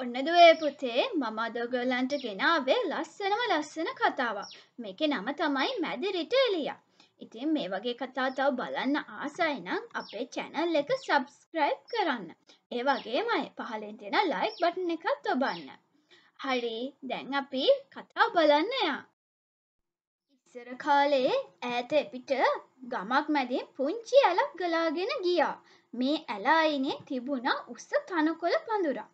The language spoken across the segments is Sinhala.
ඔන්න දුවේ පුතේ මම අද ඔයගලන්ට ගෙනාවේ ලස්සනම ලස්සන කතාවක්. මේකේ නම තමයි මැදිරිට එළියා. ඉතින් මේ වගේ කතා තව බලන්න ආසයි නම් අපේ channel එක subscribe කරන්න. ඒ වගේම පහලින් තියෙන like button එකත් ඔබන්න. හරි දැන් අපි කතා බලන්න යා. ඉස්සර කාලේ ඈත පිට ගමක් මැදින් පුංචි ඇලක් ගලාගෙන ගියා. මේ ඇල අයිනේ තිබුණා උස තනකොළ පඳුරක්.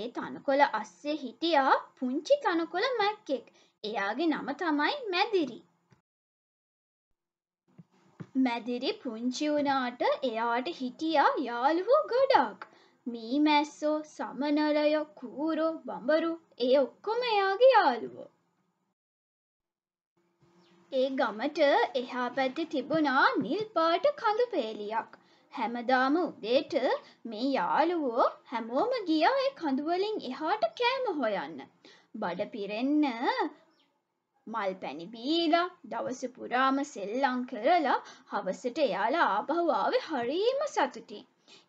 ඒ තනකොළ අස්සේ හිටියා පුංචි තනකොළ මැක්කෙක්. එයාගේ නම තමයි මැදිරි. මැදිරි පුංචි වුණාට එයාට හිටියා යාළුවෝ ගොඩක්. මී මැස්සෝ, සමනරය, කූරෝ, බඹරු ඒ ඔක්කොම එයාගේ යාළුවෝ. ඒ ගමට එහා පැත්තේ තිබුණා නිල් පාට කඳු පෙළියක්. හැමදාම උදේට මේ යාළුවෝ හැමෝම ගියා ඒ කඳු වලින් එහාට කෑම හොයන්න. බඩ පිරෙන්න මල් පැණි බීලා දවස පුරාම සෙල්ලම් කරලා හවසට එයාලා ආපහු ආවේ හරිම සතුටින්.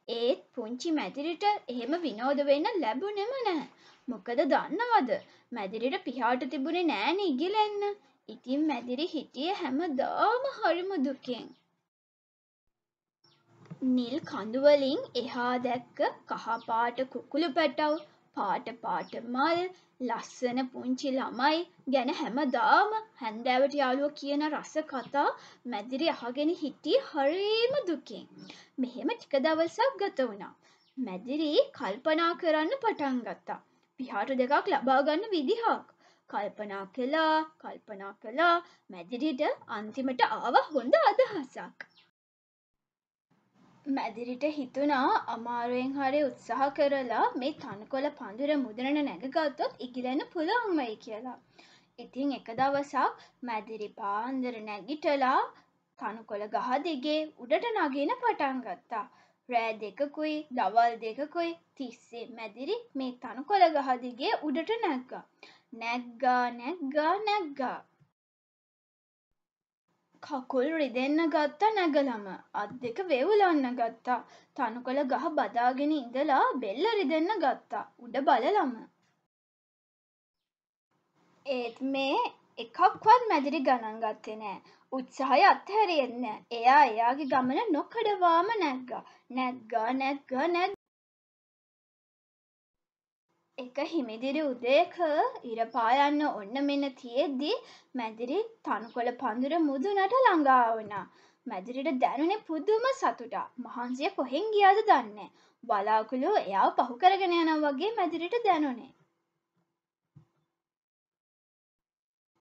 ඒත් පුංචි මැදිරිට එහෙම විනෝද වෙන්න ලැබුණෙම නැහැ. මොකද දන්නවද? මැදිරිට පියාට තිබුණේ නෑනේ ඉගිලෙන්න. ඉතින් මැදිරි හිටියේ හැමදාම හරිම දුකෙන්. නිල් කඳු වලින් එහා දැක්ක කහ පාට කුකුළු පැටව, පාට මල්, ලස්සන පුංචි ළමයි ගැන හැමදාම හැන්දෑවට යාළුවෝ කියන රස කතා මැදිරි අහගෙන හිටියේ හරිම දුකින්. මෙහෙම ටික දවසක් ගත වුණා. මැදිරි කල්පනා කරන්න පටන් ගත්තා. පියාට දෙකක් ලබා ගන්න විදිහක්. කල්පනා කළා. මැදිරිට අන්තිමට ආවා හොඳ අදහසක්. මැදිරිට හිතුණා අමාරුවෙන් හරි උත්සාහ කරලා මේ තනකොළ පඳුර මුදුනට නැගගත්තොත් ඉගිලෙන්න පුළුවන් වෙයි කියලා. ඉතින් එක දවසක් මැදිරි පාන්දර නැගිටලා තනකොළ ගහ දිගේ උඩට නගින පටන් ගත්තා. රෑ දෙකකුයි දවල් දෙකකුයි තිස්සේ මැදිරි මේ තනකොළ ගහ දිගේ උඩට නැග්ගා. නැග්ගා. කකුල් රිදෙන්න ගත්තා නැගලම. අත් දෙක වේවුලන්න ගත්තා. තනකොළ ගහ බදාගෙන ඉඳලා බෙල්ල රිදෙන්න ගත්තා. උඩ බලලම. ඒත් මේ එකක්වත් මැදිරි ගණන් ගත්තේ නෑ. උත්සාහය අත්හැරියෙත් නෑ. එයා එයාගේ ගමන නොකඩවාම නැග්ගා. නැග්ගා. එක හිමිදිරි උදේක ඉර පායන්න ඔන්න මෙන්න තියෙද්දි මැදිරි තනකොළ පඳුර මුදුනට ළඟා වුණා. මැදිරිට දැනුනේ පුදුම සතුටක්. මහන්සිය කොහෙන් ගියාද දන්නේ. බලාකුළු එයාව පහු කරගෙන යනවා වගේ මැදිරිට දැනුනේ.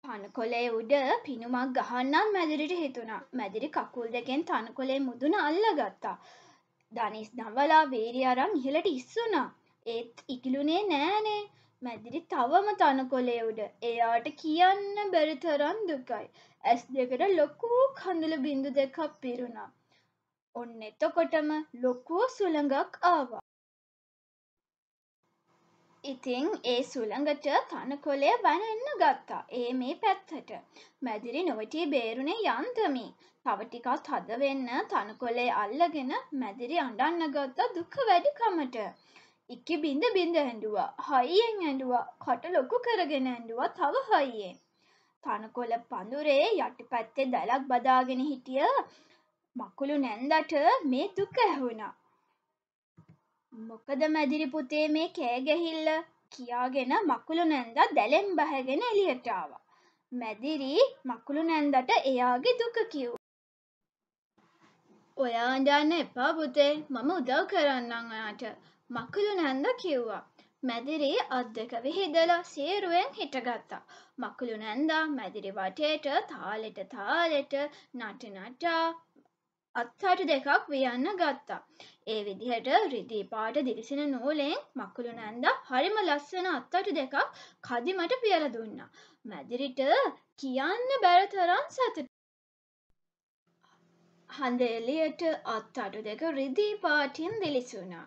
තනකොළේ උඩ පිනුමක් ගහන්න මැදිරිට හිතුණා. මැදිරි කකුල් දෙකෙන් තනකොළේ මුදුන අල්ලගත්තා. ධනිස් දමලා වීර්යය අරන් ඉහළට ඉස්සුණා. ඒත් ඉකිලුනේ නෑනේ. මැදිරි තවම තනකොළේ උඩ. එයාට කියන්න බැරි තරම් දුකයි. ඇස් දෙකට ලොකු කඳුළු බින්දු දෙකක් පිරුණා. ඔන්න එතකොටම ලොකු සුළඟක් ආවා. ඉතින් ඒ සුළඟට තනකොළේ වනින්න ගත්තා. ඒ මේ පැත්තට. මැදිරි නොවටි බේරුනේ යන්තමේ. තව ටිකක් තද වෙන්න තනකොළේ අල්ලගෙන මැදිරි අඬන්න ගත්තා දුක වැඩි කමට. ඉක්කි බින්ද ඇඬුවා. හයියෙන් ඇඬුවා. කට ලොකු කරගෙන ඇඬුවා. තව හයියෙන්. තනකොළ පඳුරේ යටිපැත්තේ දැලක් බදාගෙන හිටිය මකුළු නැන්දට මේ දුක ඇහුණා. මොකද මැදිරි පුතේ මේ කෑ ගැහිල්ල කියාගෙන මකුළු නැන්දා දැලෙන් බහගෙන එළියට ආවා. මැදිරි මකුළු නැන්දට එයාගේ දුක කිව්වා. ඔයා අඬන්න එපා පුතේ. මම උදව් කරන්නම් ඔයාට. මකුළු නැන්ද කිව්වා. මැදිරි අත් දෙක විහිදලා සීරුවෙන් හිටගත්තා. මකුළු නැන්දා මැදිරි වටේට තාලෙට නට අත්හට දෙකක් වියන්න ගත්තා. ඒ විදිහට රිදී පාට දිලිසෙන නූලෙන් මකුළු නැන්දා හරිම ලස්සන අත්හට දෙකක් කදිමට පියලා දුන්නා. මැදිරිට කියන්න බැරි තරම් සතුටු. හඳ එළියට අත්හට දෙක රිදී පාටින් දිලිසුණා.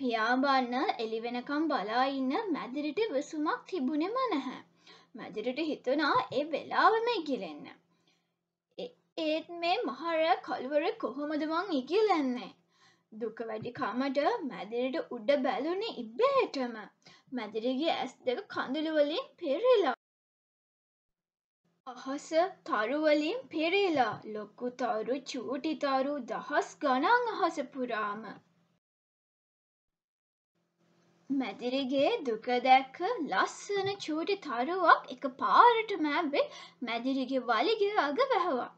පියාඹන්න එළි වෙනකම් බලා ඉන්න මැදිරිට විසුමක් තිබුණෙම නැහැ. මැදිරිට හිතුණා ඒ වෙලාවෙම ඉගිලෙන්න. ඒත් මේ මහරෑ කළුවරේ කොහොමද මං ඉගිලන්නේ? දුක වැඩි කමඩ මැදිරියට උඩ බැලුනේ ඉබේටම. මැදිරියගේ ඇස් දෙක කඳුළු වලින් පෙරලා. අහස තරු වලින් පෙරලා. ලොකු තරු, චූටි තරු දහස් ගණන් අහස පුරාම. මැදිරියගේ දුක දැක්ක ලස්සන චූටි තරුවක් එකපාරටම ඇවිත් මැදිරියගේ වලිගය අග වැහුවා.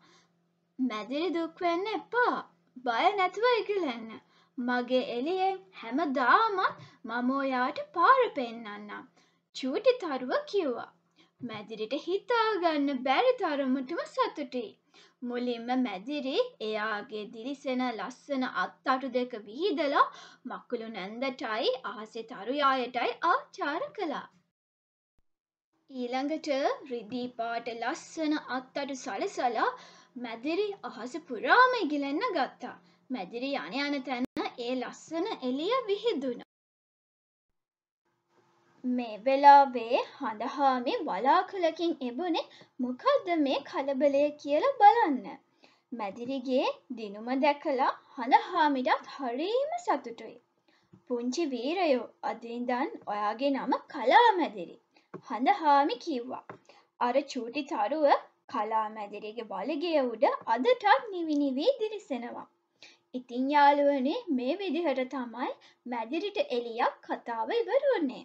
මැදිරිය දුක් වෙන්න එපා. බය නැතුව ඉගලන්න. මගේ එළියෙන් හැමදාමත් මම ඔයාට පාර පෙන්නන්නම්. චූටි තරුව කිව්වා. මැදිරිට හිතාගන්න බැරි තරමටම සතුටුයි. මුලින්ම මැදිරි එයාගේ දිලිසෙන ලස්සන අත්අඩු දෙක විහිදලා මකුළු නැන්දටයි අහසේ තරු යායටයි ආචාර කළා. ඊළඟට රිදී පාට ලස්සන අත්අඩු සලසලා මැදිරි අහස පුරාම ඉගිලෙන්න ගත්තා. මැදිරි යන යන තැන ඒ ලස්සන එළිය විහිදුණා. මේ වෙලාවේ හඳහාමි වලාකුලකින් එබුනේ මොකද්ද මේ කලබලය කියලා බලන්න. මැදිරිගේ දිනුම දැකලා හඳහාමිටත් හරිම සතුටුයි. පුංචි වීරයෝ අද ඉඳන් ඔයාගේ නම කලා මැදිරි. හඳහාමි කිව්වා. අර චූටි තරුව කලා මැදිරිගේ වලිගය උඩ අදටත් නිවිනිවි දිලිසෙනවා. ඉතින් යාළුවනේ මේ විදිහට තමයි මැදිරිට එළියක් කතාව ඉවර වුණේ.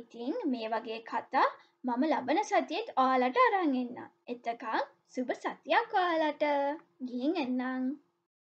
ඉතින් මේ වගේ කතා මම ලබන සතියේත් ඔයාලට අරන් එන්නම්. එතකන් සුබ සතියක් ඔයාලට. ගිහින් එන්නම්.